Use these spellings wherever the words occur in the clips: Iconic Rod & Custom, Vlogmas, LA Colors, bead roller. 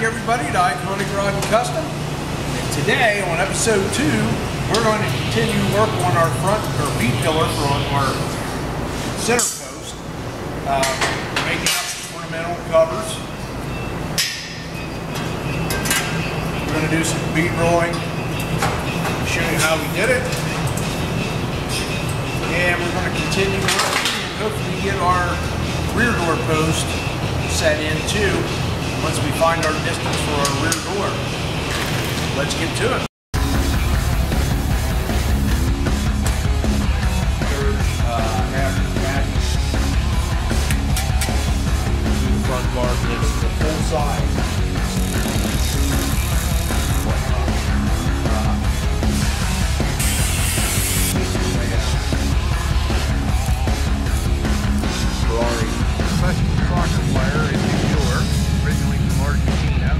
back, everybody, to Iconic Rod and Custom. And today, on episode 2, we're going to continue work on our front or B pillar from our center post, making up some ornamental covers. We're going to do some bead rolling, show you how we did it, and we're going to continue working and hopefully get our rear door post set in too. Once we find our distance for our rear door, let's get to it. The front bar gives the full size. Ferrari special soccer player in New York, originally from Argentina.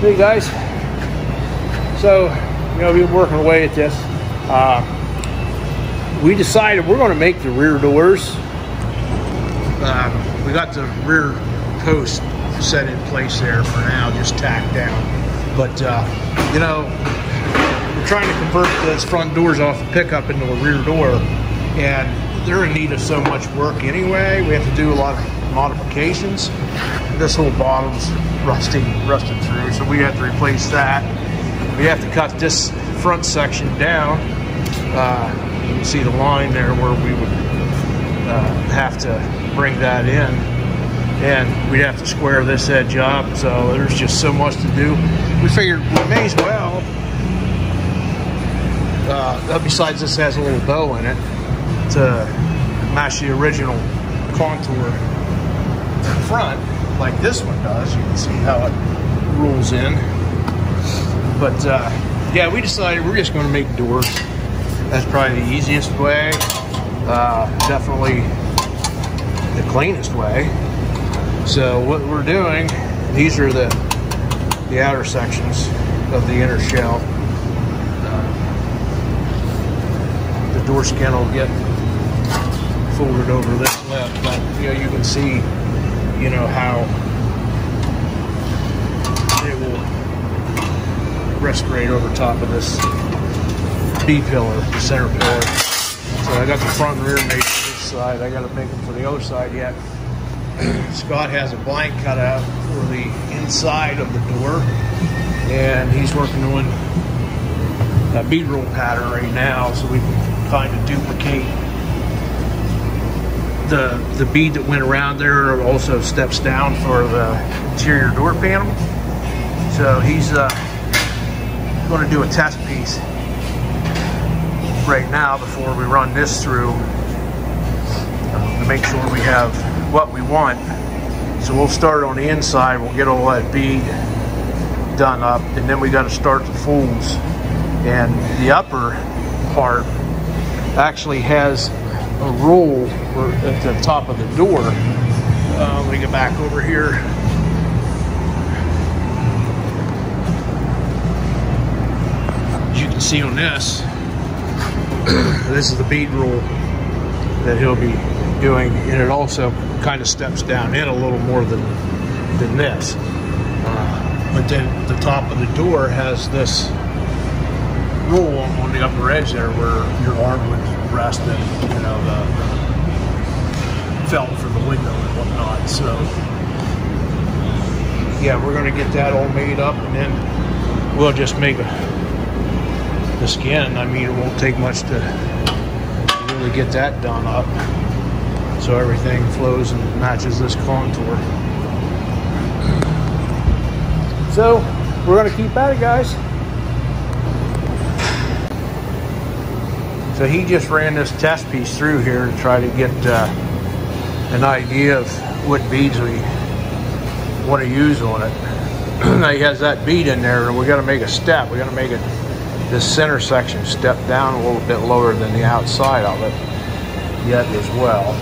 Hey guys, so we've been working away at this. We decided we're going to make the rear doors. We got the rear post set in place there for now, just tacked down. But we're trying to convert those front doors off the pickup into a rear door, and they're in need of so much work anyway. We have to do a lot of modifications. This whole bottom's rusted through, so we have to replace that. We have to cut this front section down. You can see the line there where we would have to bring that in, and we'd have to square this edge up. So there's just so much to do. We figured we may as well, besides this has a little bow in it to match the original contour in front, like this one does. You can see how it rolls in. But yeah, we decided we're just going to make doors. That's probably the easiest way, definitely the cleanest way. So what we're doing, these are the outer sections of the inner shell. The door skin will get folded over this lip, but you can see how it will respirate over top of this B pillar, the center pillar. So I got the front and rear made for this side. I got to make them for the other side yet. Scott has a blank cut out for the inside of the door, and he's working on a bead roll pattern right now, so we can kind of duplicate the bead that went around there. Also steps down for the interior door panel. So he's going to do a test piece right now before we run this through to make sure we have what we want. So we'll start on the inside, we'll get all that bead done up, and then we got to start the folds. And the upper part actually has a roll at the top of the door. Let me get back over here. As you can see on this, this is the bead roll that he'll be doing, and it also kind of steps down in a little more than this. But then the top of the door has this roll on the upper edge there where your arm would rest, and the felt for the window and whatnot. So yeah, we're going to get that all made up, and then we'll just make the skin. I mean, it won't take much to really get that done up, so everything flows and matches this contour. So we're going to keep at it, guys. So he just ran this test piece through here to try to get an idea of what beads we want to use on it. Now he has that bead in there, and we got to make a step. We got to make it this center section step down a little bit lower than the outside of it yet as well.